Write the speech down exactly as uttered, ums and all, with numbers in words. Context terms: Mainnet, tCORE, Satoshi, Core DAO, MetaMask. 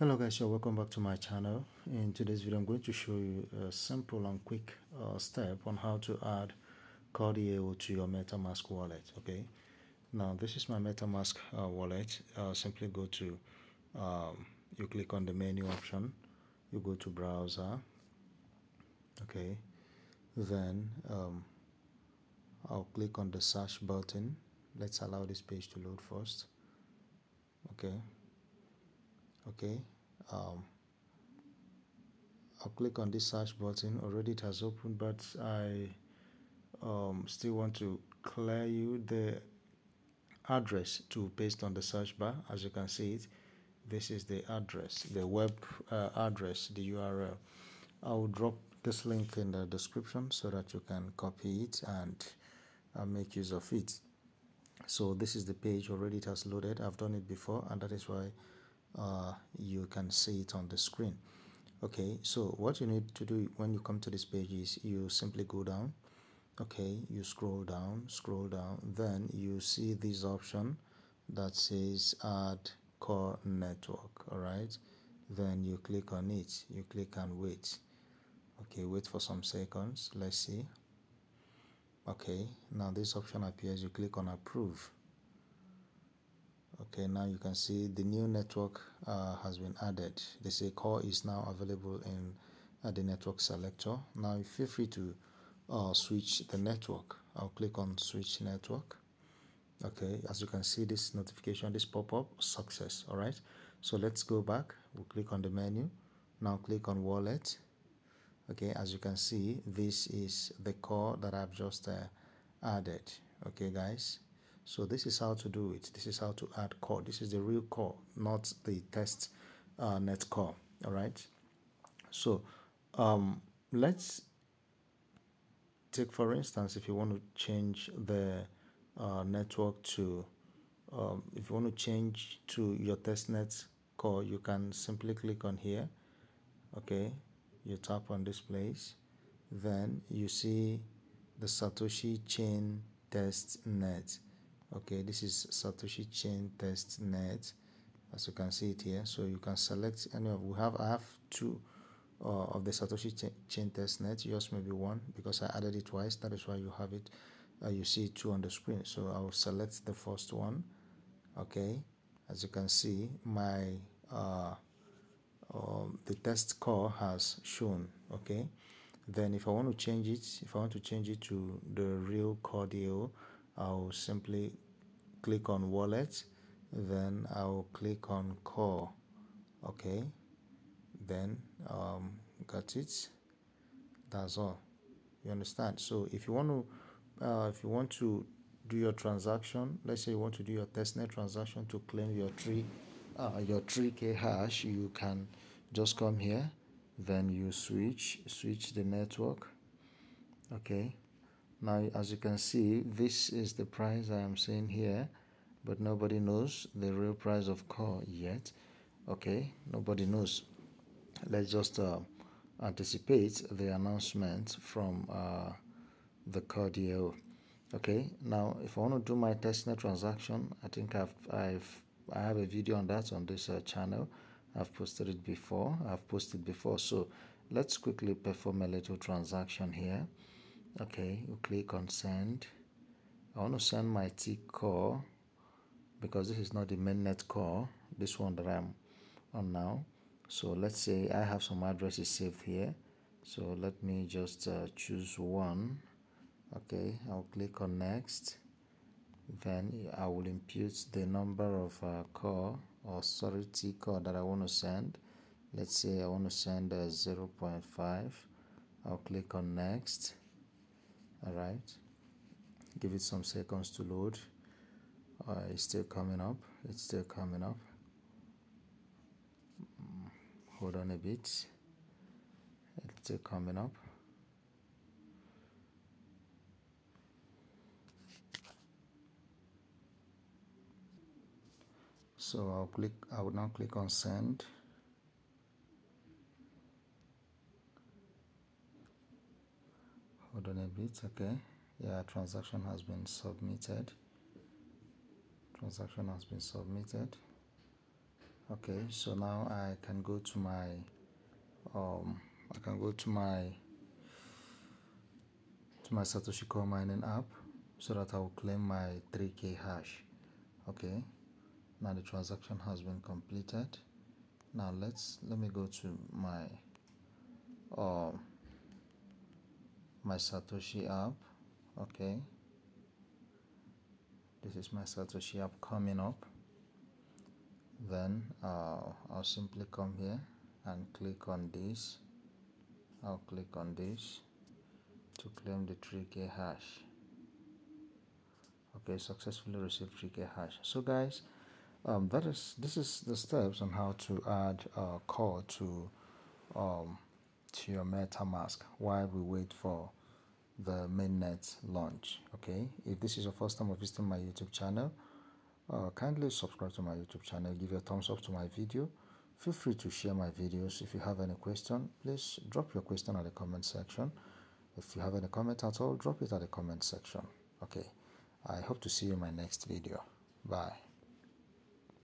Hello guys, so welcome back to my channel. In today's video I'm going to show you a simple and quick uh, step on how to add Core DAO to your MetaMask wallet. Okay, now this is my MetaMask uh, wallet. Uh, simply go to um, you click on the menu option, you go to browser. Okay, then um, I'll click on the search button. Let's allow this page to load first. Okay. Okay, um, I'll click on this search button. Already it has opened, but I um, still want to clear you the address to paste on the search bar. As you can see it, this is the address, the web uh, address, the U R L. I'll drop this link in the description so that you can copy it and uh, make use of it. So this is the page. Already it has loaded. I've done it before, and that is why Uh, you can see it on the screen. Okay, so what you need to do when you come to this page is you simply go down. Okay, you scroll down, scroll down, then you see this option that says add core network. All right, then you click on it, you click and wait. Okay, wait for some seconds, let's see. Okay, now this option appears, you click on approve. Okay, now you can see the new network uh, has been added. They say Core is now available in uh, the network selector. Now feel free to uh, switch the network. I'll click on switch network. Okay, as you can see this notification, this pop-up, success. All right, so let's go back. We'll click on the menu. Now click on wallet. Okay, as you can see, this is the Core that I've just uh, added. Okay, guys. So this is how to do it. This is how to add Core. This is the real Core, not the test uh, net Core. All right. So um, let's take, for instance, if you want to change the uh, network to, um, if you want to change to your test net Core, you can simply click on here. Okay. You tap on this place. Then you see the Satoshi chain test net. Okay, this is Satoshi chain test net, as you can see it here. So you can select any of, we have I have two uh, of the Satoshi ch chain test net. Yours may be one because I added it twice. That is why you have it. Uh, you see two on the screen. So I will select the first one. Okay, as you can see, my uh, um, the test Core has shown. Okay, then if I want to change it, if I want to change it to the real Core DAO, I'll simply click on wallet, then I'll click on Core. Okay, then um, got it. That's all. You understand? So if you want to, uh, if you want to do your transaction, let's say you want to do your testnet transaction to claim your three, uh, your three K hash, you can just come here, then you switch, switch the network. Okay. Now, as you can see, this is the price I am seeing here, but nobody knows the real price of Core yet. Okay, nobody knows. Let's just uh, anticipate the announcement from uh, the Core DAO. Okay, now if I want to do my testnet transaction, I think I've I've I have a video on that on this uh, channel. I've posted it before. I've posted before. So let's quickly perform a little transaction here. Okay, you click on send. I want to send my T core because this is not the mainnet Core, this one that I'm on now. So let's say I have some addresses saved here. So let me just uh, choose one. Okay, I'll click on next. Then I will impute the number of uh, core or sorry T core that I want to send. Let's say I want to send uh, zero point five. I'll click on next. All right, give it some seconds to load. Uh, it's still coming up. It's still coming up. Mm, hold on a bit. It's still coming up. So I'll click. I will now click on send. Hold on a bit. Okay, yeah, transaction has been submitted. Transaction has been submitted. Okay, so now I can go to my um I can go to my to my Satoshi Core mining app so that I will claim my three K hash. Okay, now the transaction has been completed. Now let's let me go to my um my Satoshi app. Okay, this is my Satoshi app coming up. Then uh, I'll simply come here and click on this. I'll click on this to claim the three K hash. Okay, successfully received three K hash. So guys, um, that is this is the steps on how to add uh, Core to um, to your MetaMask while we wait for the Mainnet launch. Okay, if this is your first time of visiting my YouTube channel, Uh, kindly subscribe to my YouTube channel, give a thumbs up to my video. Feel free to share my videos. If you have any question, please drop your question at the comment section. If you have any comment at all, drop it at the comment section. Okay, I hope to see you in my next video. Bye.